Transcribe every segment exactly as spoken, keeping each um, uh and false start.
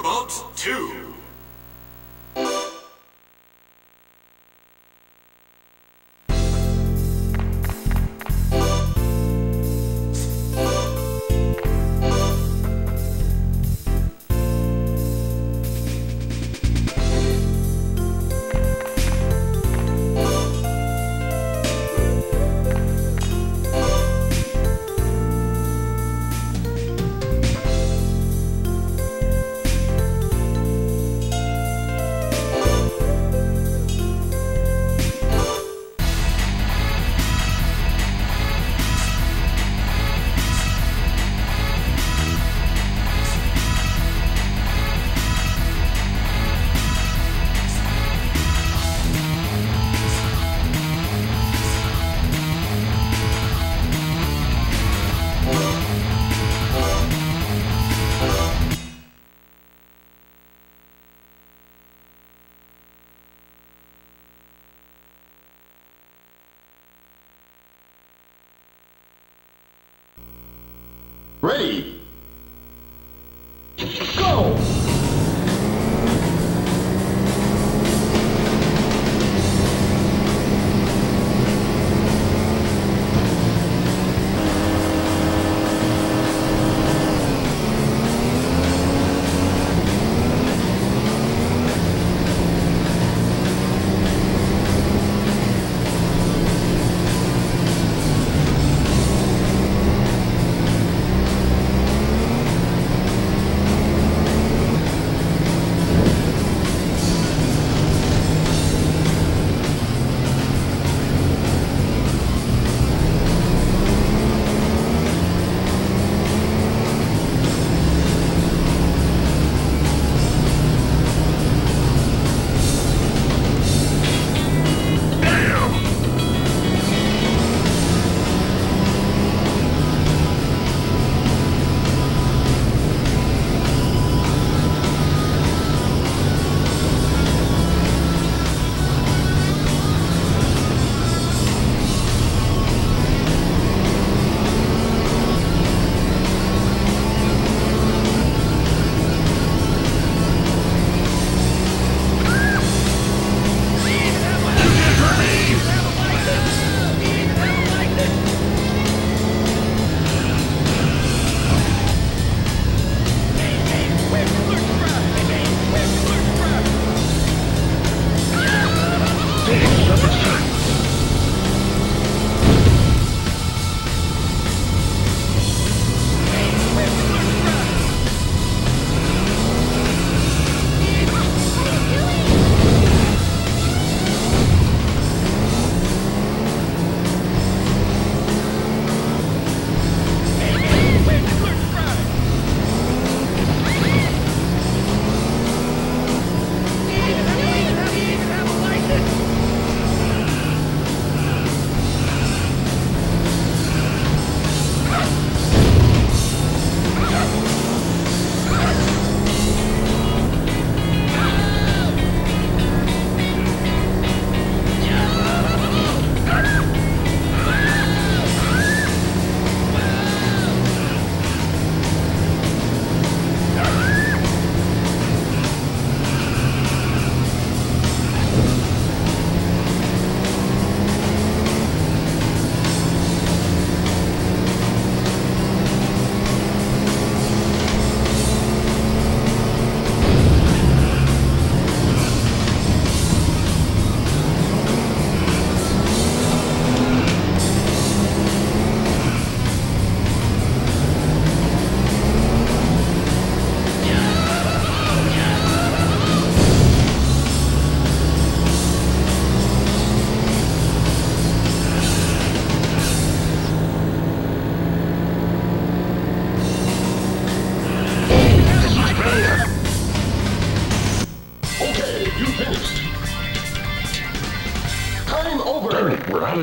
Thunderbolt two. Ready?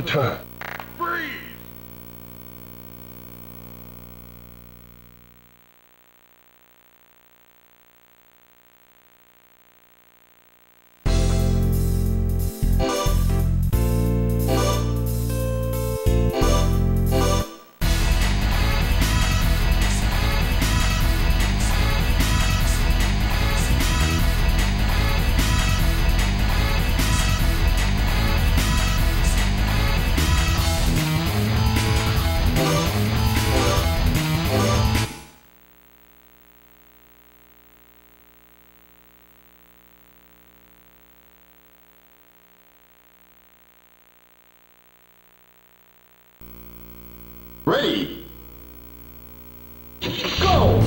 Time. Freeze! three, go!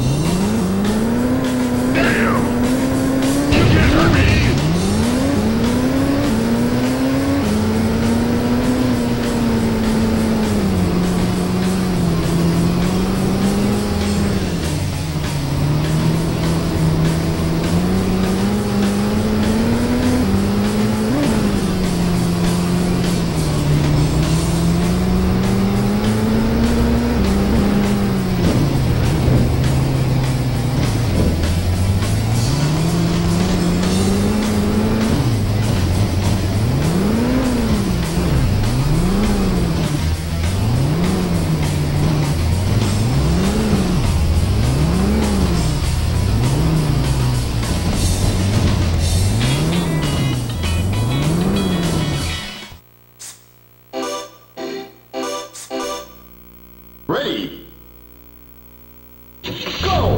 Damn! You can't hurt me. Ready? Go!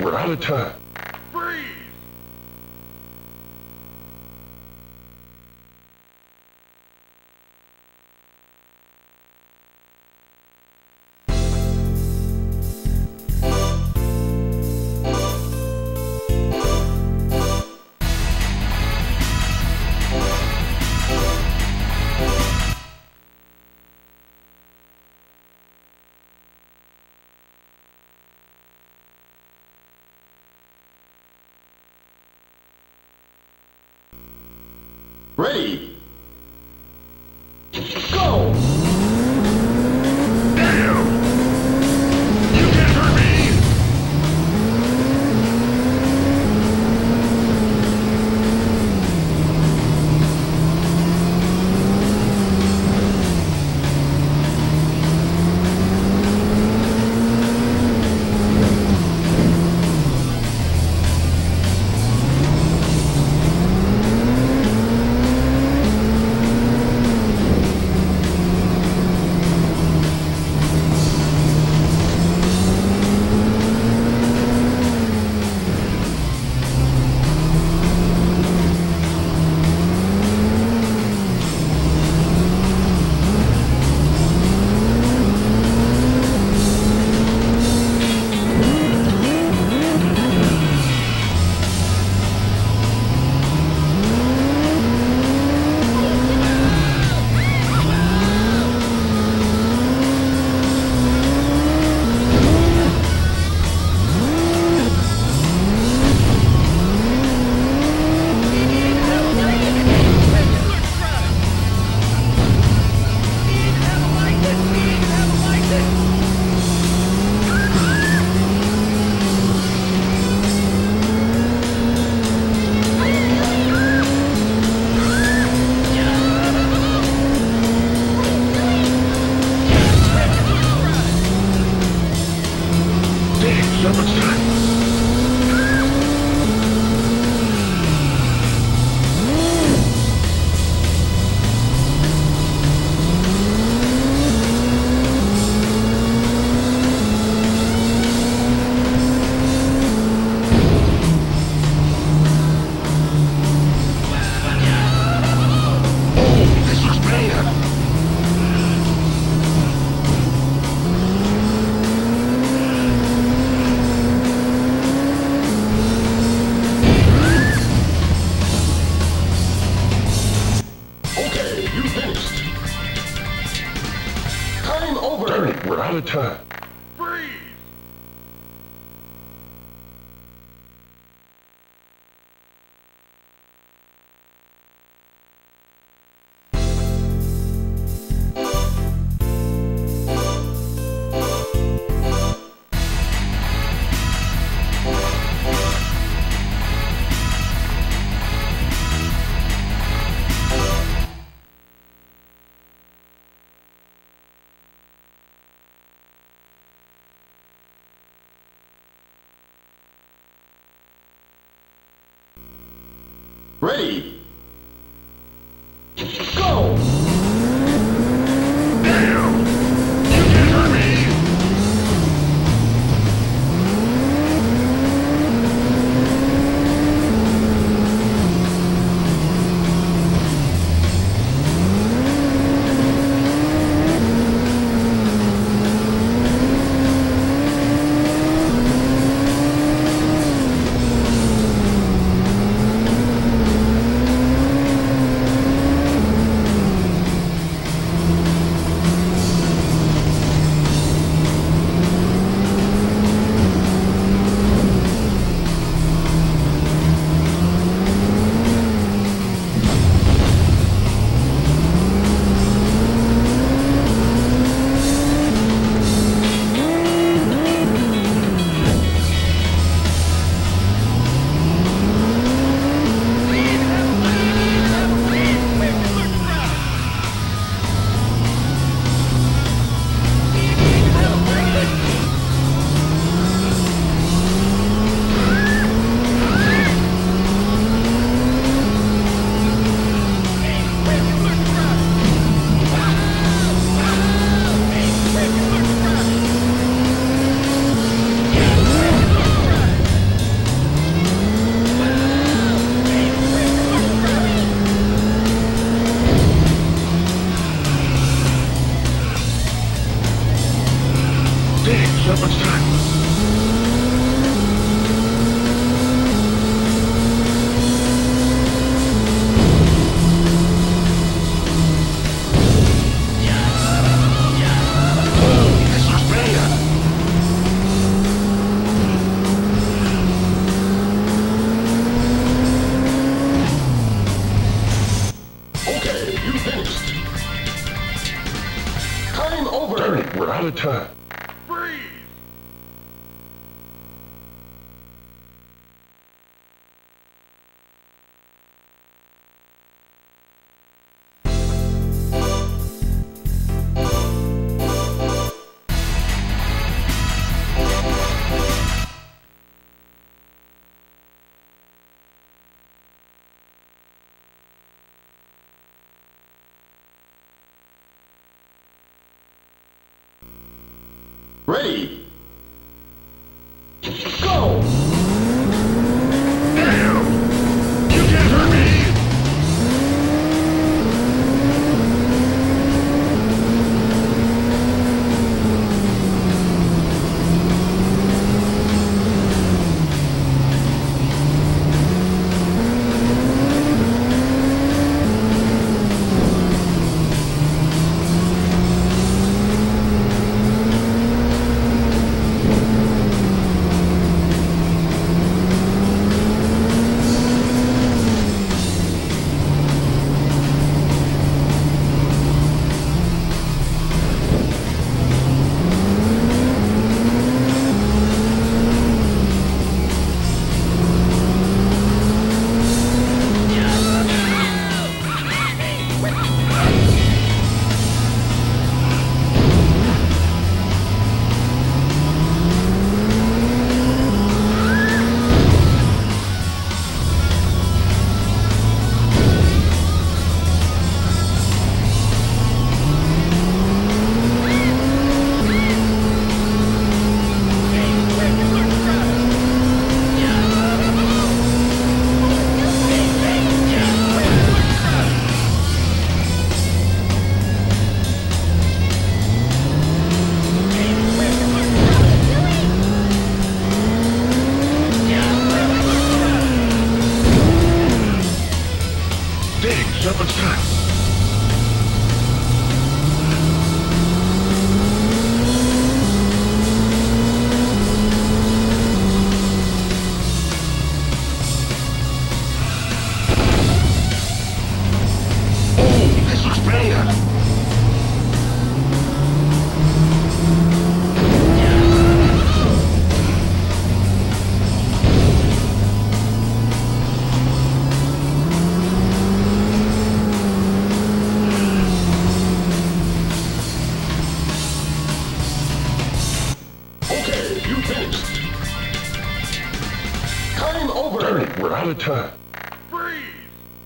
We're out of time. Freeze! Ready? Go! Damn! You can't hurt me! Counter-attack! Freeze! Ready? Go! Damn! You can't hurt Time. Freeze! Ready? Time. another time. Freeze!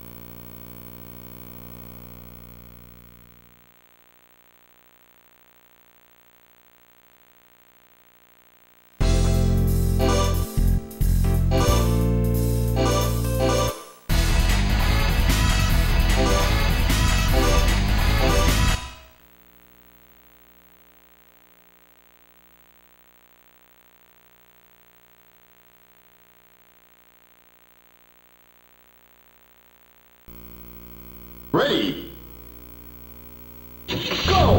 Ready? Go!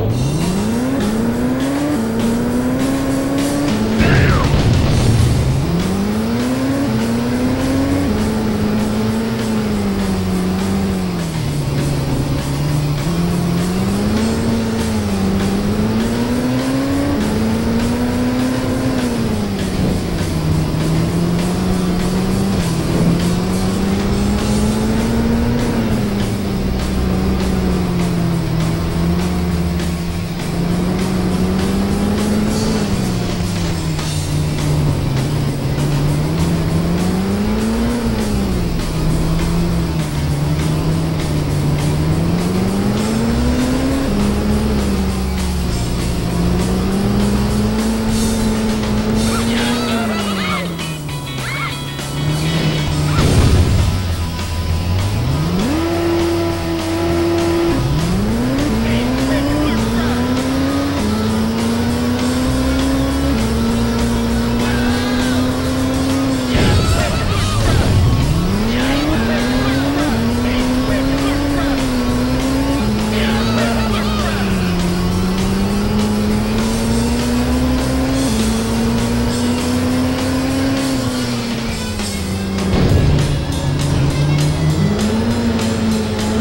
Yeah,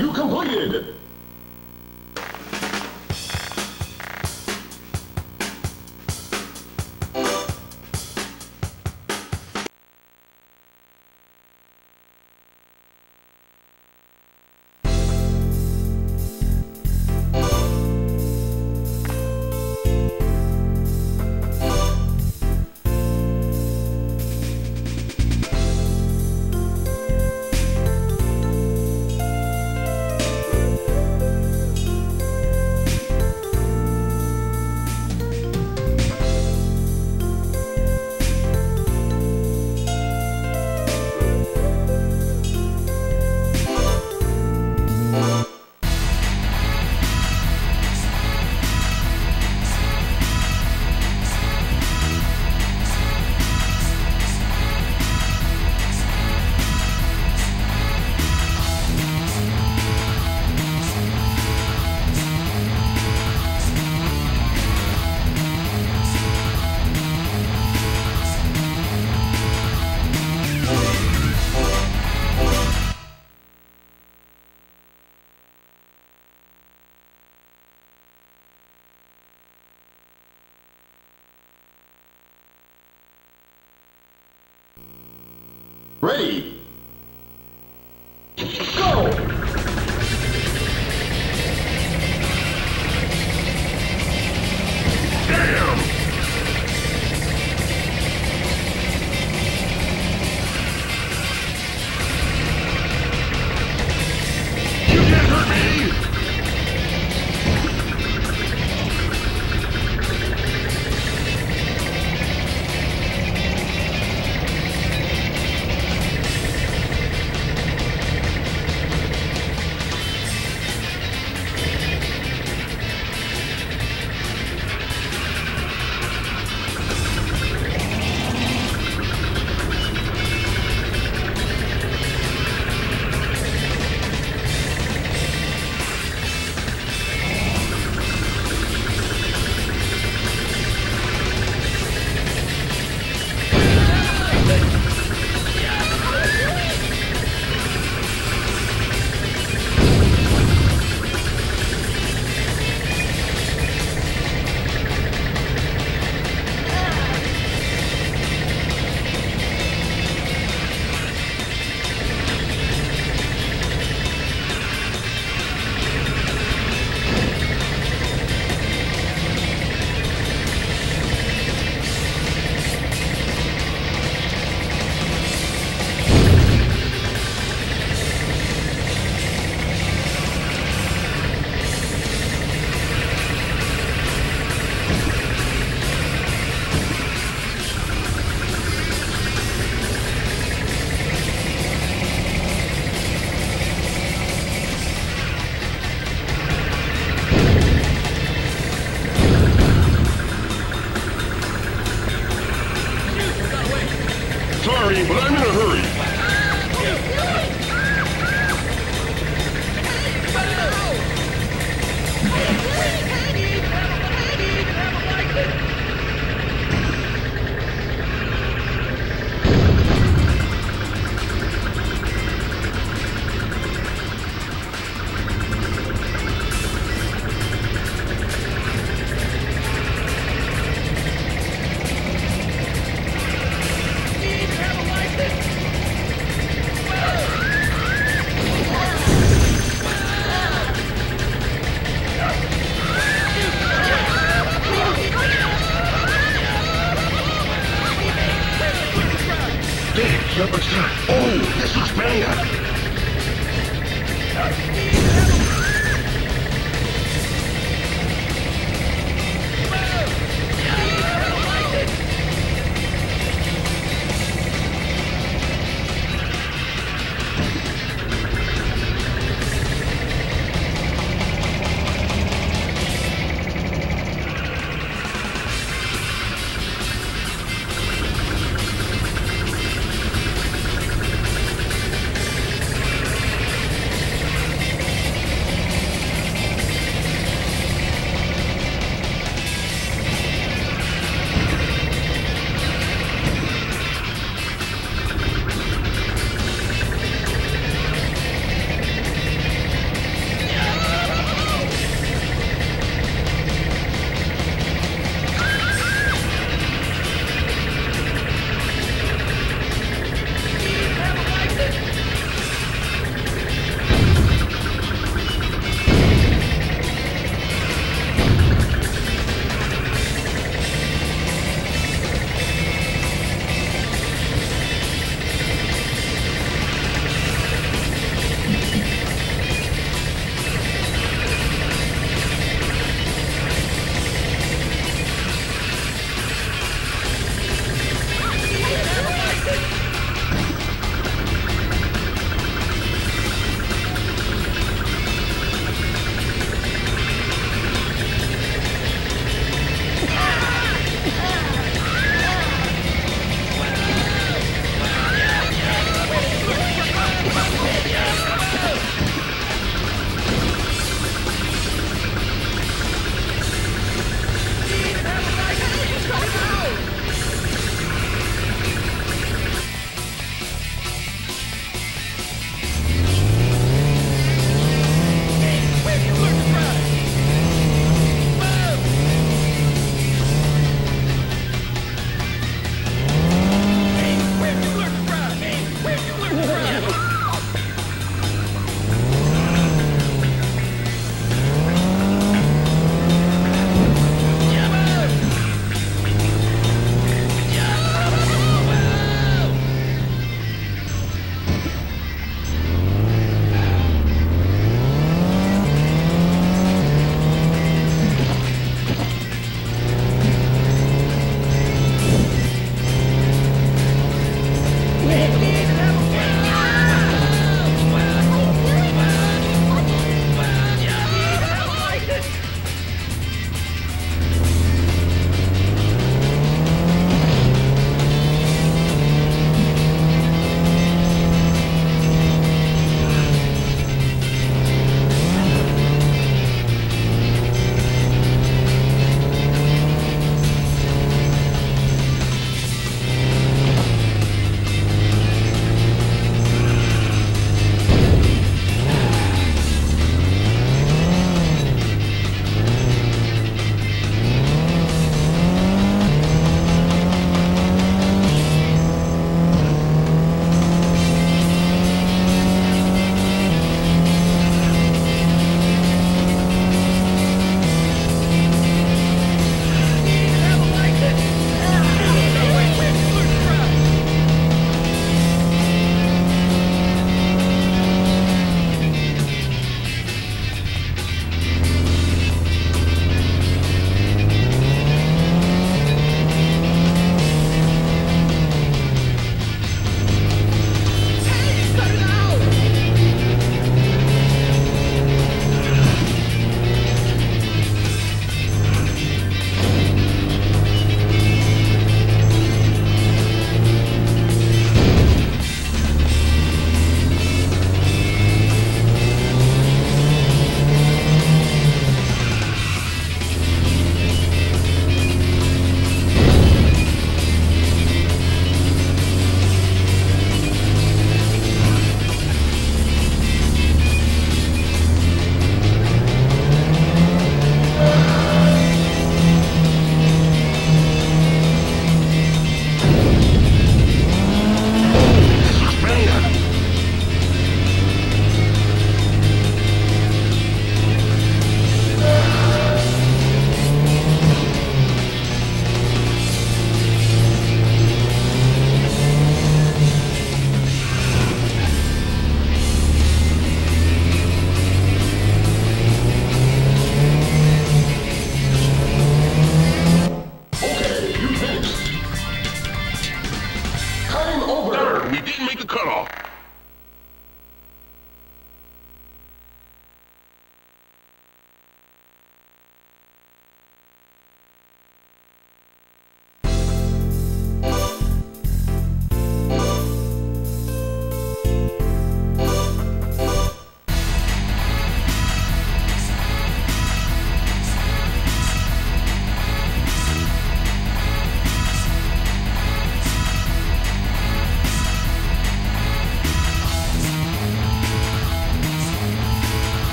you completed! Ready? Go!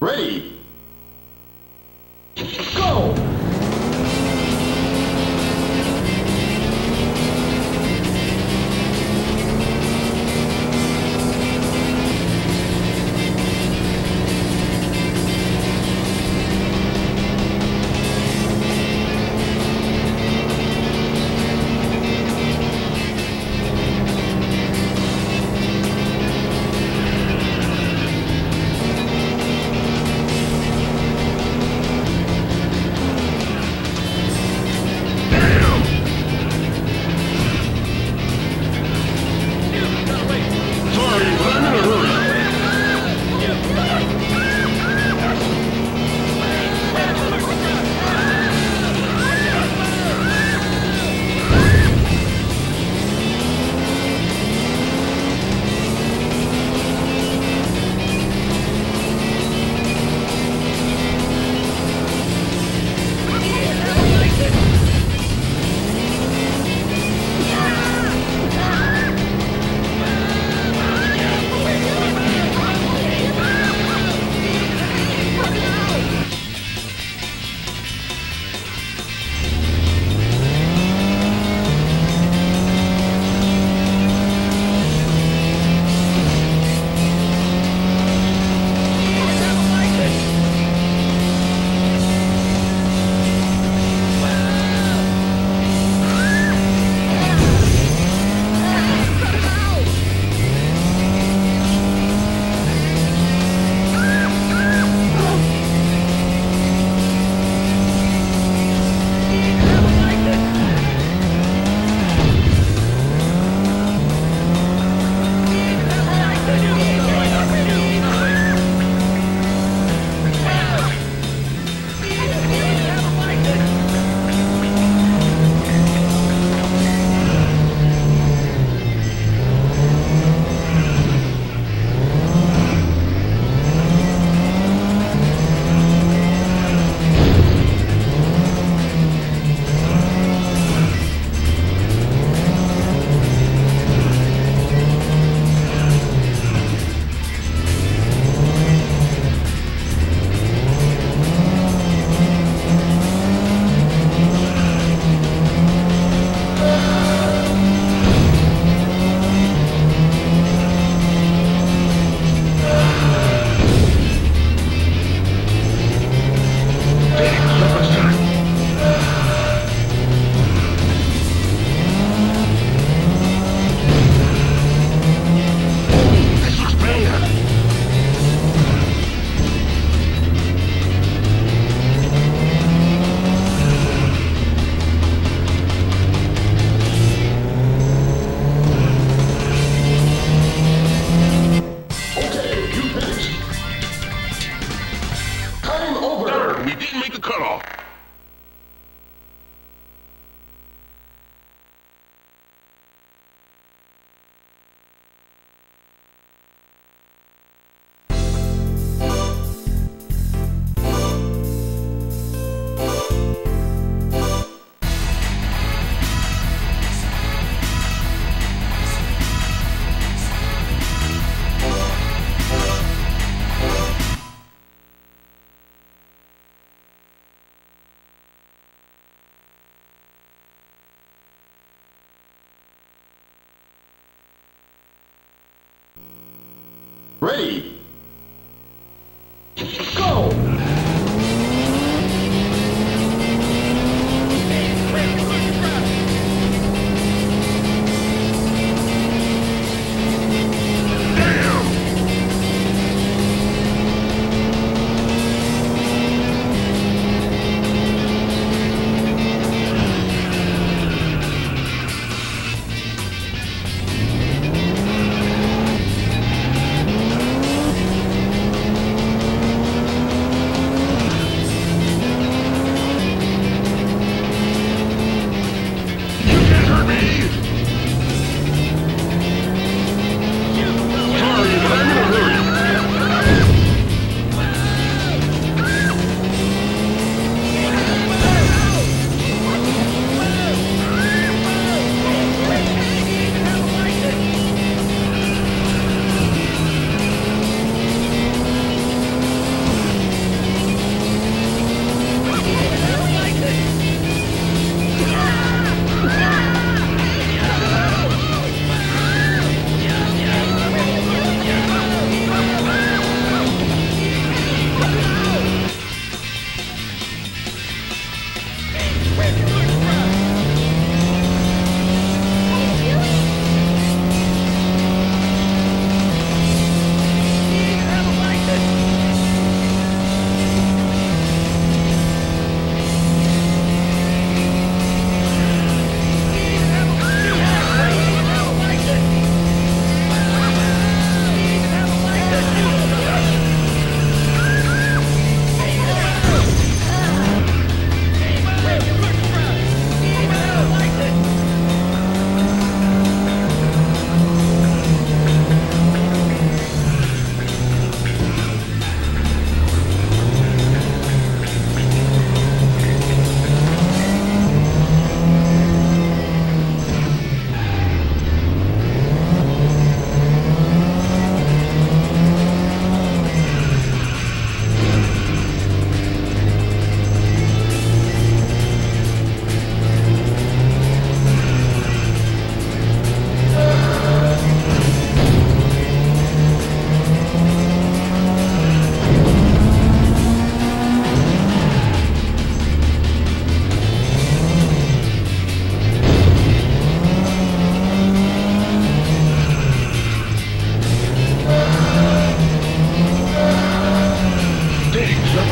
Ready, go! Ready, go!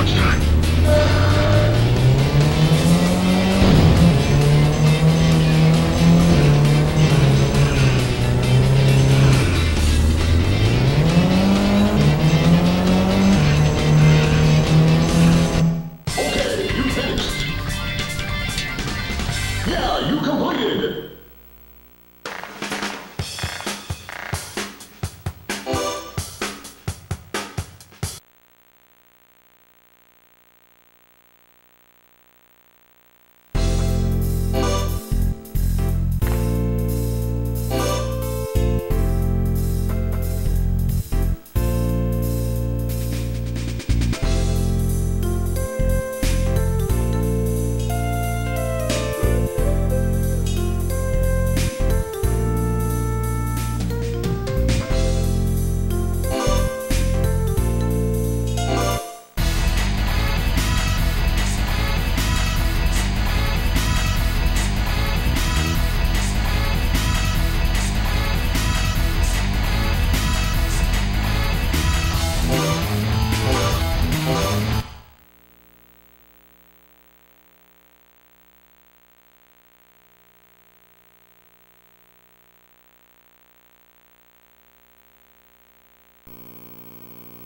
much time.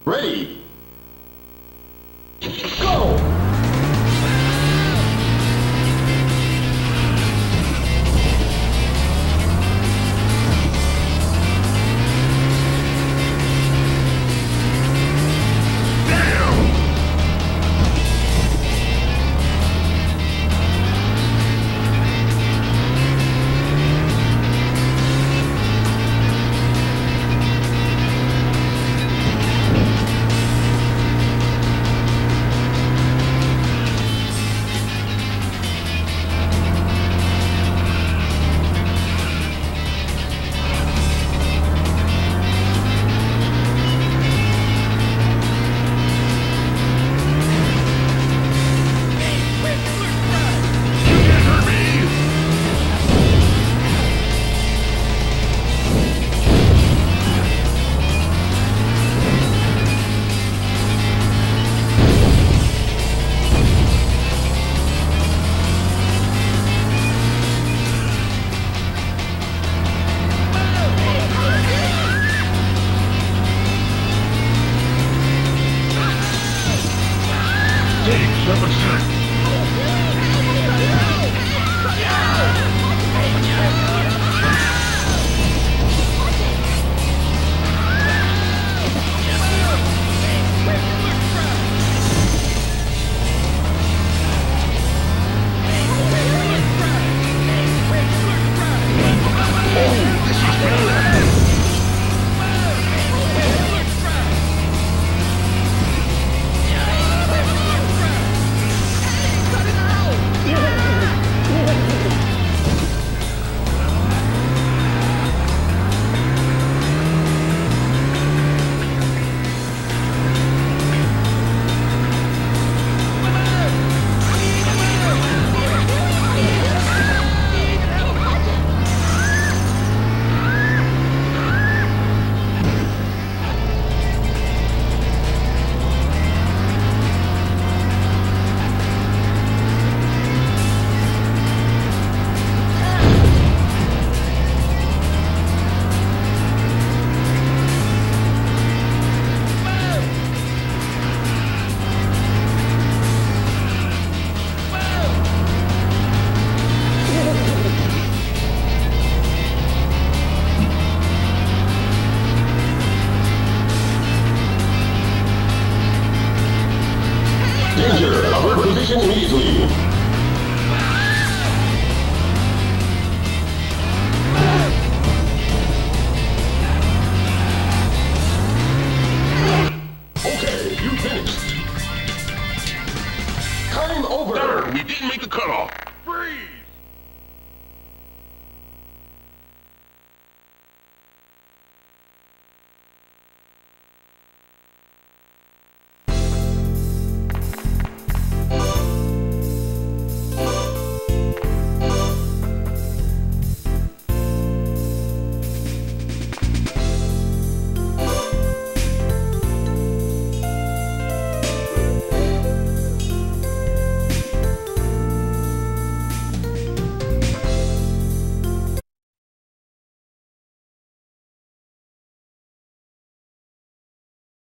Ready? Go! Over. Third, we didn't make the cutoff.